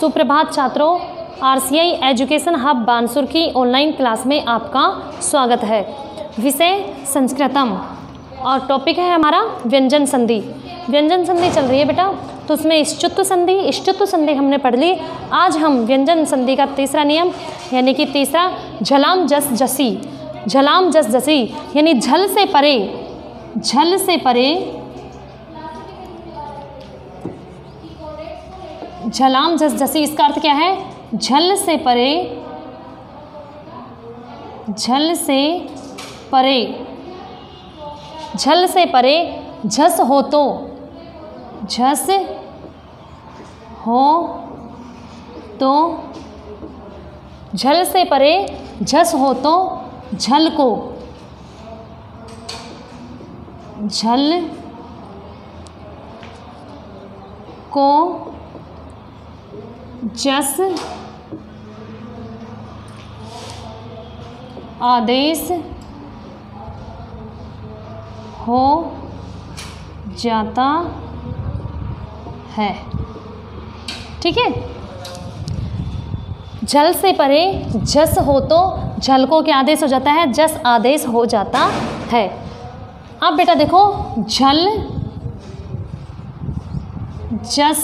सुप्रभात छात्रों, RCI education hub Bansur की ऑनलाइन क्लास में आपका स्वागत है। विषय संस्कृतम और टॉपिक है हमारा व्यंजन संधि। व्यंजन संधि चल रही है बेटा, तो उसमें इष्टुत्व संधि हमने पढ़ ली। आज हम व्यंजन संधि का तीसरा नियम यानी कि तीसरा झलाम जस जसी यानी झल से परे झलाम जस जसी, इसका अर्थ क्या है? झल से परे झस हो तो झल से परे झस हो तो झल को जस आदेश हो जाता है। ठीक है, झल से परे झस हो तो झल को क्या आदेश हो जाता है? जस आदेश हो जाता है। अब बेटा देखो, झल जस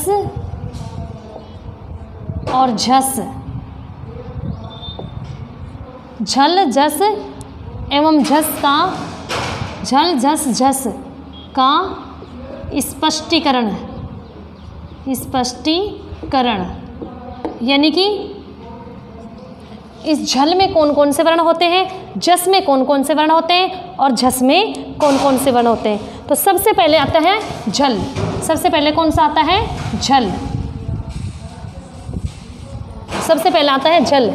और झस, झल जस एवं झस का स्पष्टीकरण यानी कि इस झल में कौन कौन से वर्ण होते हैं, झस में कौन कौन से वर्ण होते हैं और झस में कौन कौन से वर्ण होते हैं। तो सबसे पहले आता है झल। सबसे पहले कौन सा आता है? झल। सबसे पहला आता है झल।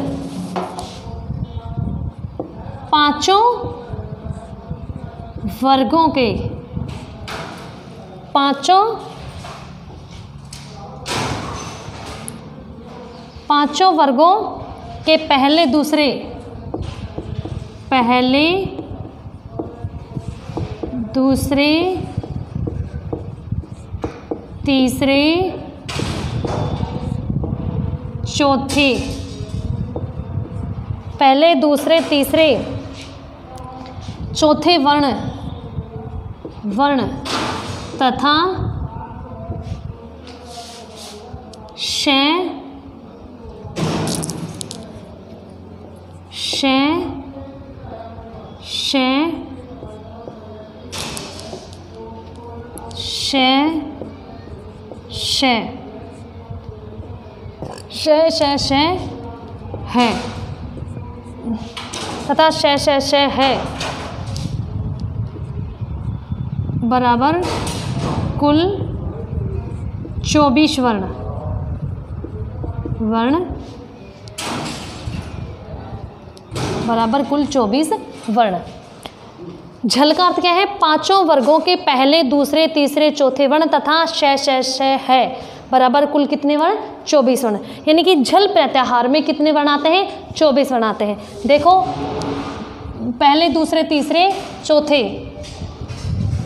पांचों वर्गों के पहले दूसरे तीसरे चौथे, पहले दूसरे तीसरे चौथे वर्ण तथा श है बराबर कुल 24 वर्ण बराबर कुल 24 वर्ण। झल का अर्थ क्या है? पांचों वर्गों के पहले दूसरे तीसरे चौथे वर्ण तथा श है बराबर कुल कितने वर्ण? 24 वर्ण। यानी कि झल प्रत्याहार में कितने वर्ण आते हैं? 24 वर्ण आते हैं। देखो, पहले दूसरे तीसरे चौथे,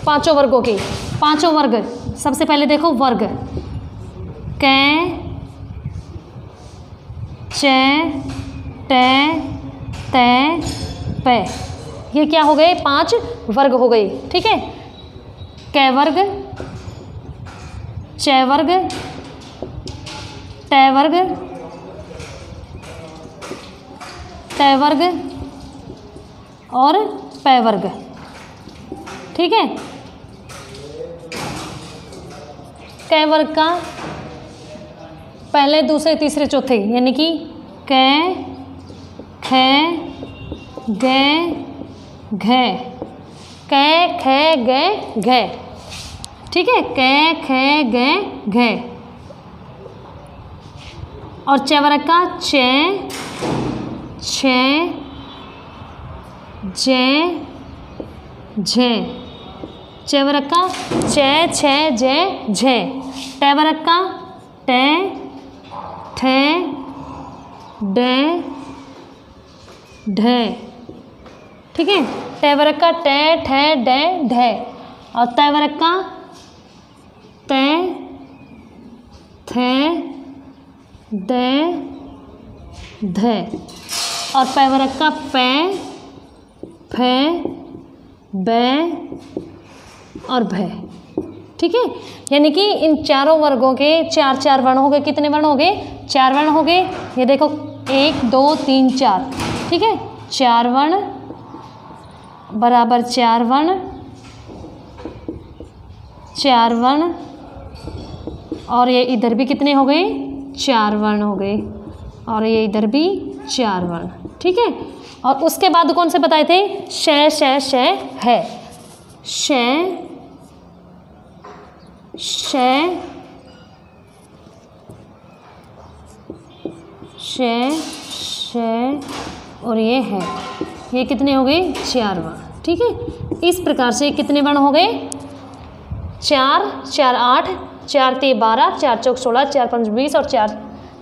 पांचों वर्गों के पांचों वर्ग। सबसे पहले देखो वर्ग, कै चे टै तै पै, ये क्या हो गए? पांच वर्ग हो गए। ठीक है, कै वर्ग, चे वर्ग, टै वर्ग, तै वर्ग और पै वर्ग। ठीक है, कै वर्ग का पहले दूसरे तीसरे चौथे यानी कि कै ख गे घ, कै ख गे घ। ठीक है, कै ख गे घ। और च वर्ग का चे छ जे झे, चे वर्ग का चे छे जे झे। टे वर्ग का टे ठे डे ढे। ठीक है, टे वर्ग का टे ठे डे ढे। और तय वर्ग का तय थे दे, धे। और पैवरक का पै, फे, बे और भे। ठीक है, यानी कि इन चारों वर्गों के चार चार वर्ण हो गए। कितने वर्ण हो गए? चार वर्ण हो गए। ये देखो 1 2 3 4, ठीक है, चार वर्ण बराबर चार वर्ण, चार वर्ण। और ये इधर भी कितने हो गए? चार वर्ण हो गए। और ये इधर भी चार वर्ण, ठीक है। और उसके बाद कौन से बताए थे? शय, शय, शय है, शय, शय, शय, शय और ये है। ये कितने हो गए? चार वर्ण, ठीक है। इस प्रकार से कितने वर्ण हो गए? चार, चार आठ, 4 3 12, 4 चौक 16, 4 5 20 और 4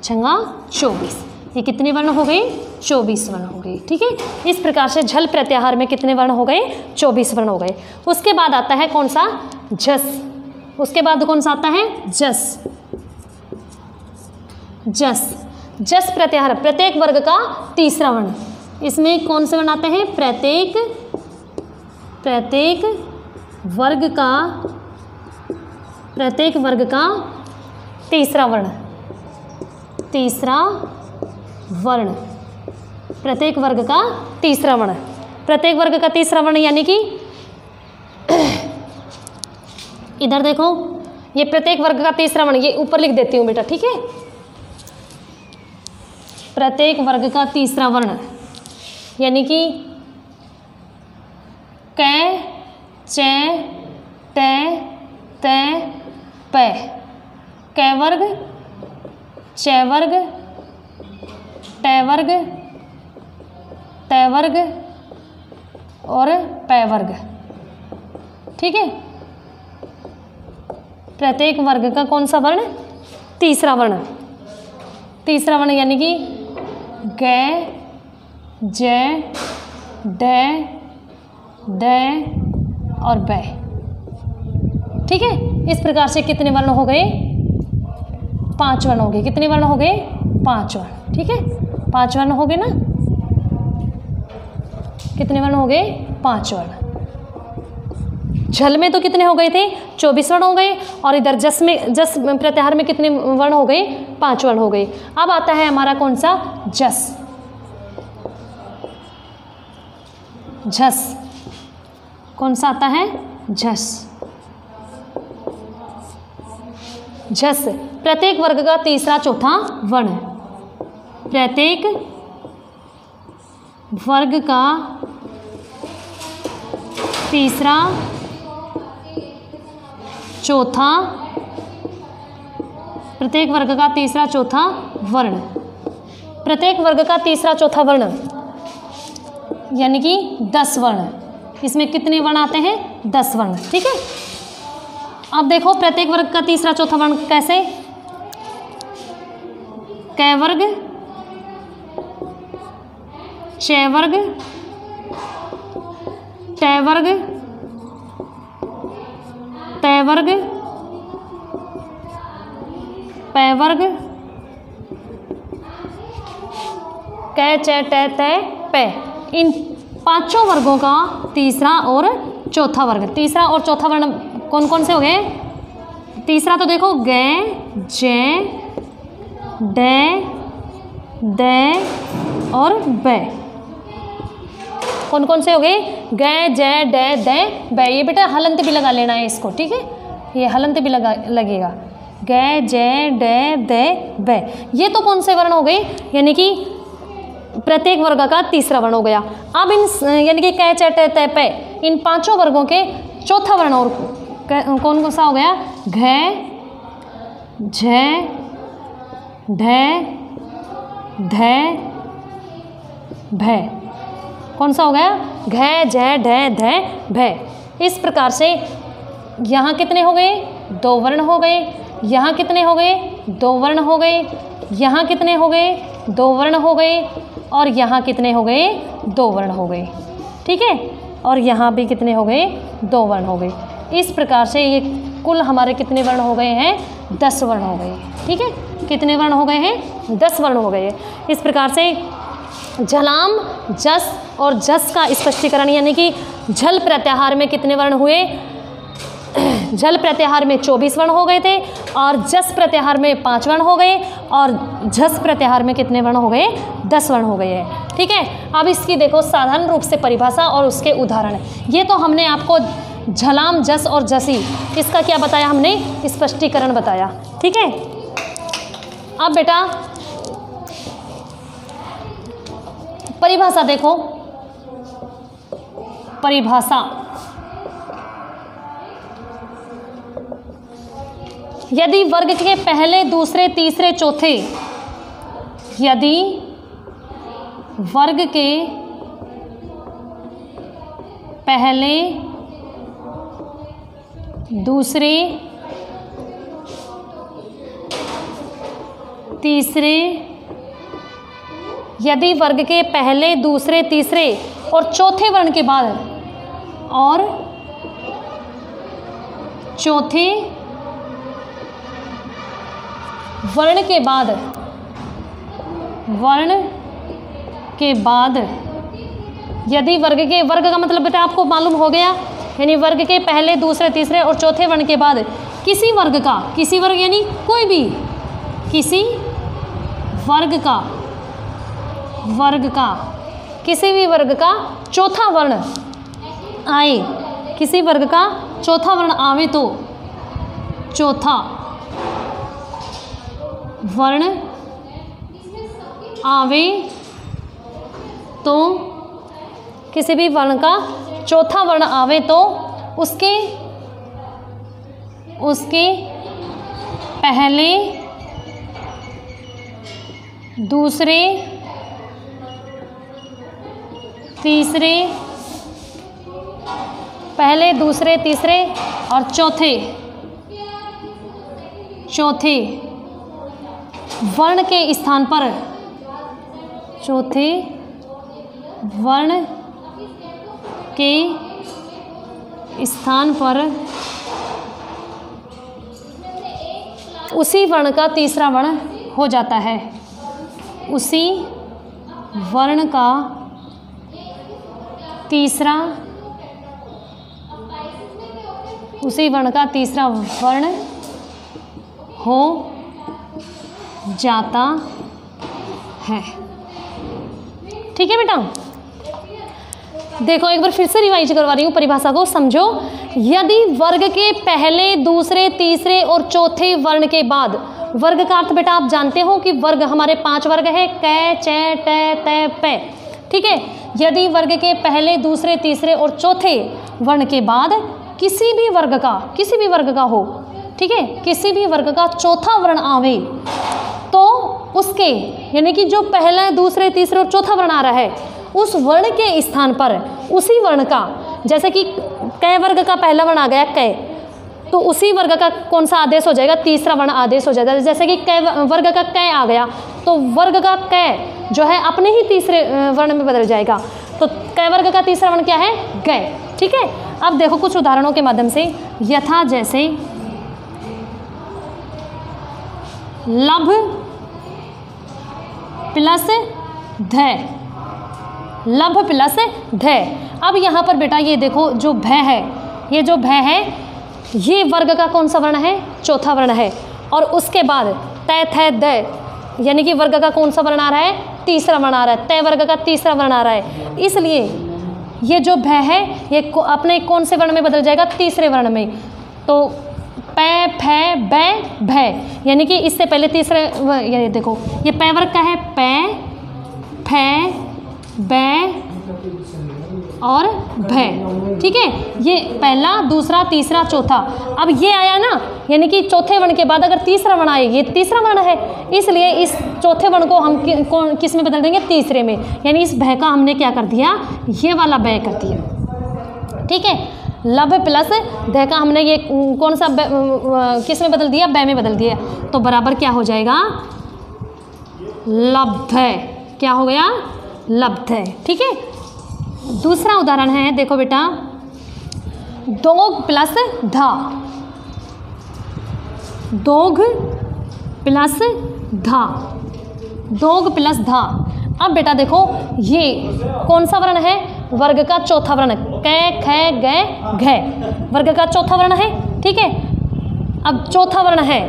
छंगा 24। ये कितने वर्ण हो गए? 24 वर्ण हो गए, ठीक है। इस प्रकार से झल प्रत्याहार में कितने वर्ण हो गए? 24 वर्ण हो गए। उसके बाद आता है कौन सा? झस। उसके बाद कौन सा आता है? जस, जस, जस प्रत्याहार प्रत्येक वर्ग का तीसरा वर्ण। इसमें कौन से वर्ण आते हैं? प्रत्येक, प्रत्येक वर्ग का, प्रत्येक वर्ग का तीसरा वर्ण, तीसरा वर्ण, प्रत्येक वर्ग का तीसरा वर्ण, प्रत्येक वर्ग का तीसरा वर्ण। यानी कि इधर देखो, ये प्रत्येक वर्ग का तीसरा वर्ण, ये ऊपर लिख देती हूँ बेटा, ठीक है। प्रत्येक वर्ग का तीसरा वर्ण यानी कि कै, चै, तै, तै, पै। कै वर्ग, चै वर्ग, तै वर्ग, तै वर्ग और पै वर्ग, ठीक है। प्रत्येक वर्ग का कौन सा वर्ण? तीसरा वर्ण, तीसरा वर्ण यानी कि गै, जै, डै, दै और बै, ठीक है। इस प्रकार से कितने वर्ण हो गए? 5 वर्ण हो गए। कितने वर्ण हो गए? 5 वर्ण, ठीक है। 5 वर्ण हो गए ना, कितने वर्ण हो गए? 5 वर्ण। झल में तो कितने हो गए थे? 24 वर्ण हो गए। और इधर जस में, जस प्रत्याहार में कितने वर्ण हो गए? 5 वर्ण हो गए। अब आता है हमारा कौन सा? जस, झस। कौन सा आता है? झस, झस प्रत्येक वर्ग का तीसरा चौथा वर्ण, प्रत्येक वर्ग का तीसरा चौथा, प्रत्येक वर्ग का तीसरा चौथा वर्ण, प्रत्येक वर्ग का तीसरा चौथा वर्ण यानी कि 10 वर्ण। इसमें कितने वर्ण आते हैं? 10 वर्ण, ठीक है। अब देखो प्रत्येक वर्ग का तीसरा चौथा वर्ण कैसे? कै वर्ग, चै वर्ग, टै वर्ग, तै वर्ग, पै वर्ग, कै, चै, टै, तै, पै। इन 5 वर्गों का तीसरा और चौथा वर्ग, तीसरा और चौथा वर्ण कौन कौन से हो गए? तीसरा तो देखो गै, जै, डै, दै और बै। कौन कौन से हो गए? गै, जै, डै, दै, बै। ये बेटा हलंत भी लगा लेना है इसको, ठीक है, ये हलंत भी लगेगा। गै, जै, डै, दै, बै। ये तो कौन से वर्ण हो गए? यानी कि प्रत्येक वर्ग का तीसरा वर्ण हो गया। अब इन यानी कि कै, चै, टै, तै, पै, इन 5 वर्गों के चौथा वर्ण और कौन कौन सा हो गया? घै, झै, ढै, धै, भै। कौन सा हो गया? घै, झै, ढै, धै, भै। इस प्रकार से यहाँ कितने हो गए? 2 वर्ण हो गए। यहाँ कितने हो गए? 2 वर्ण हो गए। यहाँ कितने हो गए? 2 वर्ण हो गए। और यहाँ कितने हो गए? 2 वर्ण हो गए, ठीक है। और यहाँ भी कितने हो गए? 2 वर्ण हो गए। इस प्रकार से ये कुल हमारे कितने वर्ण हो गए हैं? 10 वर्ण हो गए हैं। ठीक है, कितने वर्ण हो गए हैं? 10 वर्ण हो गए हैं। इस प्रकार से झलाम, जस और जस का स्पष्टीकरण, यानी कि झल प्रत्याहार में कितने वर्ण हुए? झल प्रत्याहार में 24 वर्ण हो गए थे, और जस प्रत्याहार में 5 वर्ण हो गए, और झस प्रत्याहार में कितने वर्ण हो गए? 10 वर्ण हो गए हैं। ठीक है, अब इसकी देखो साधारण रूप से परिभाषा और उसके उदाहरण। ये तो हमने आपको झलाम, जस और जसी, इसका क्या बताया हमने? स्पष्टीकरण बताया। ठीक है, अब बेटा परिभाषा देखो। परिभाषा, यदि वर्ग के पहले, दूसरे, तीसरे, चौथे, यदि वर्ग के पहले, दूसरे, तीसरे, यदि वर्ग के पहले, दूसरे, तीसरे और चौथे वर्ण के बाद, और चौथे वर्ण के बाद, वर्ण के बाद, यदि वर्ग के, वर्ग का मतलब बेटा आपको मालूम हो गया, यानी वर्ग के पहले, दूसरे, तीसरे और चौथे वर्ण के बाद किसी वर्ग का, किसी वर्ग यानी कोई भी, किसी वर्ग का, वर्ग का, किसी भी वर्ग का चौथा वर्ण आए, किसी वर्ग का चौथा वर्ण आवे तो चौथा वर्ण आवे तो, किसी भी वर्ण का चौथा वर्ण आवे तो उसके, उसके पहले, दूसरे, तीसरे, पहले, दूसरे, तीसरे और चौथे, चौथे वर्ण के स्थान पर, चौथे वर्ण के स्थान पर उसी वर्ण का तीसरा वर्ण हो जाता है, उसी वर्ण का तीसरा, उसी वर्ण का तीसरा वर्ण हो जाता है। ठीक है बेटा, देखो एक बार फिर से रिवाइज करवा रही हूँ, परिभाषा को समझो। यदि वर्ग के पहले, दूसरे, तीसरे और चौथे वर्ण के बाद, वर्ग का अर्थ बेटा आप जानते हो कि वर्ग, हमारे 5 वर्ग है, क, च, ट, त, प। ठीक है, यदि वर्ग के पहले, दूसरे, तीसरे और चौथे वर्ण के बाद किसी भी वर्ग का, किसी भी वर्ग का हो, ठीक है, किसी भी वर्ग का चौथा वर्ण आवे तो उसके, यानी कि जो पहला, दूसरे, तीसरे और चौथा वर्ण आ रहा है, उस वर्ण के स्थान पर उसी वर्ण का, जैसे कि क वर्ग का पहला वर्ण आ गया क, तो उसी वर्ग का कौन सा आदेश हो जाएगा? तीसरा वर्ण आदेश हो जाएगा। जैसे कि क वर्ग का क आ गया, तो वर्ग का क जो है अपने ही तीसरे वर्ण में बदल जाएगा, तो क वर्ग का तीसरा वर्ण क्या है? गय। ठीक है, अब देखो कुछ उदाहरणों के माध्यम से। यथा, जैसे, लभ प्लस ध, लभ प्लस ध। अब यहाँ पर बेटा ये देखो जो भय है, ये जो भय है, ये वर्ग का कौन सा वर्ण है? चौथा वर्ण है, और उसके बाद तय थ द, यानी कि वर्ग का कौन सा वर्ण आ रहा है? तीसरा वर्ण आ रहा है, तय वर्ग का तीसरा वर्ण आ रहा है, इसलिए ये जो भय है ये अपने कौन से वर्ण में बदल जाएगा? तीसरे वर्ण में। तो पै, फै, बै, भय, यानी कि इससे पहले तीसरे, ये देखो ये पै वर्ग का है, पै, फै, बै और भय। ठीक है, ये पहला, दूसरा, तीसरा, चौथा। अब ये आया ना, यानी कि चौथे वर्ण के बाद अगर तीसरा वर्ण आए, ये तीसरा वर्ण है, इसलिए इस चौथे वर्ण को हम किस में बदल देंगे? तीसरे में, यानी इस भय का हमने क्या कर दिया? ये वाला भय कर दिया। ठीक है, लभ प्लस ध का हमने ये कौन सा किस में बदल दिया? भय में बदल दिया, तो बराबर क्या हो जाएगा? लब्ध, क्या हो गया? लब्ध। ठीक है, दूसरा उदाहरण है, देखो बेटा, दोग प्लस धा, दोघ प्लस धा, दोघ प्लस धा। अब बेटा देखो ये कौन सा वर्ण है, वर्ग का चौथा वर्ण, कै ख ग घ, वर्ग का चौथा वर्ण है, ठीक है। अब चौथा वर्ण है,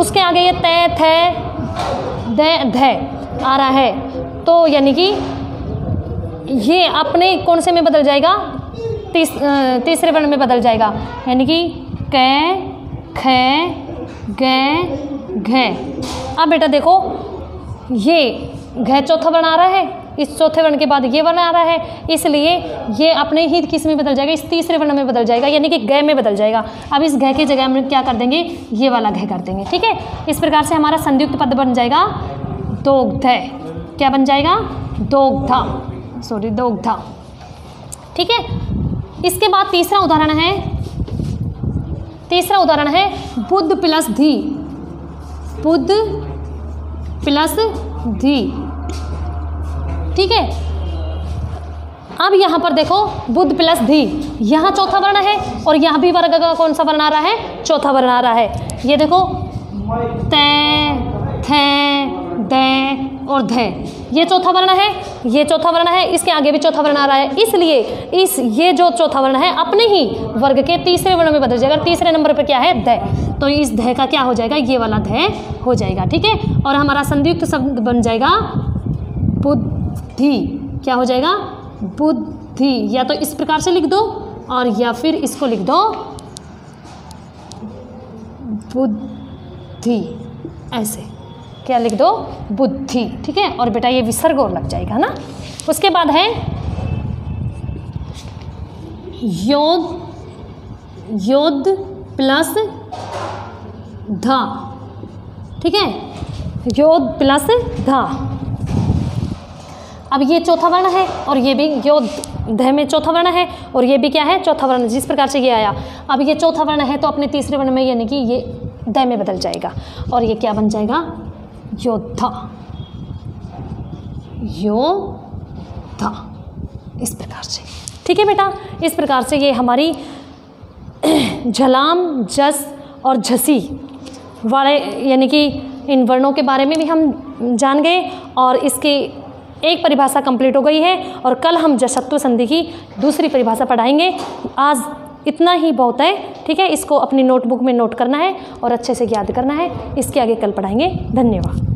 उसके आगे ये तै थे दे धै आ रहा है, तो यानी कि ये अपने कौन से में बदल जाएगा, तीसरे वर्ण में बदल जाएगा, यानी कि कै ख ग घ। अब बेटा देखो ये घ चौथा वर्ण आ रहा है, इस चौथे वर्ण के बाद ये वर्ण आ रहा है, इसलिए ये अपने ही किस में बदल जाएगा, इस तीसरे वर्ण में बदल जाएगा, यानी कि घ में बदल जाएगा। अब इस घ की जगह हम क्या कर देंगे, ये वाला घ कर देंगे, ठीक है। इस प्रकार से हमारा संयुक्त पद बन जाएगा दोग्ध, क्या बन जाएगा, दोग्धा, सॉरी दोग्धा, ठीक है। इसके बाद तीसरा उदाहरण है, तीसरा उदाहरण है बुद्ध प्लस धी, बुद्ध प्लस धी, ठीक है। अब यहाँ पर देखो बुद्ध प्लस धी, यहाँ चौथा वर्ण है और यहाँ भी वर्ग का कौन सा वर्ण आ रहा है, चौथा वर्ण आ रहा है। ये देखो तै थे दे और धै, ये चौथा वर्ण है, ये चौथा वर्ण है, इसके आगे भी चौथा वर्ण आ रहा है, इसलिए इस ये जो चौथा वर्ण है अपने ही वर्ग के तीसरे वर्ण में बदल जाएगा। तीसरे नंबर पर क्या है, धै, तो इस धै का क्या हो जाएगा, ये वाला धै हो जाएगा, ठीक है। और हमारा संयुक्त शब्द बन जाएगा बुद्धि, क्या हो जाएगा, बुद्धि। या तो इस प्रकार से लिख दो और या फिर इसको लिख दो बुद्धि, ऐसे क्या लिख दो, बुद्धि, ठीक है। और बेटा ये विसर्ग और लग जाएगा ना। उसके बाद है योद्ध, योद्ध प्लस धा, ठीक है, योद्ध प्लस धा। अब ये चौथा वर्ण है और ये भी योद्ध में चौथा वर्ण है और ये भी क्या है, चौथा वर्ण, जिस प्रकार से ये आया। अब ये चौथा वर्ण है तो अपने तीसरे वर्ण में यानी कि ये ध में बदल जाएगा और ये क्या बन जाएगा, योद्धा, योद्धा, इस प्रकार से, ठीक है बेटा। इस प्रकार से ये हमारी झलाम, जस और झसी वाले यानी कि इन वर्णों के बारे में भी हम जान गए और इसके एक परिभाषा कंप्लीट हो गई है। और कल हम जसत्व संधि की दूसरी परिभाषा पढ़ाएंगे, आज इतना ही बहुत है, ठीक है। इसको अपनी नोटबुक में नोट करना है और अच्छे से याद करना है, इसके आगे कल पढ़ाएंगे। धन्यवाद।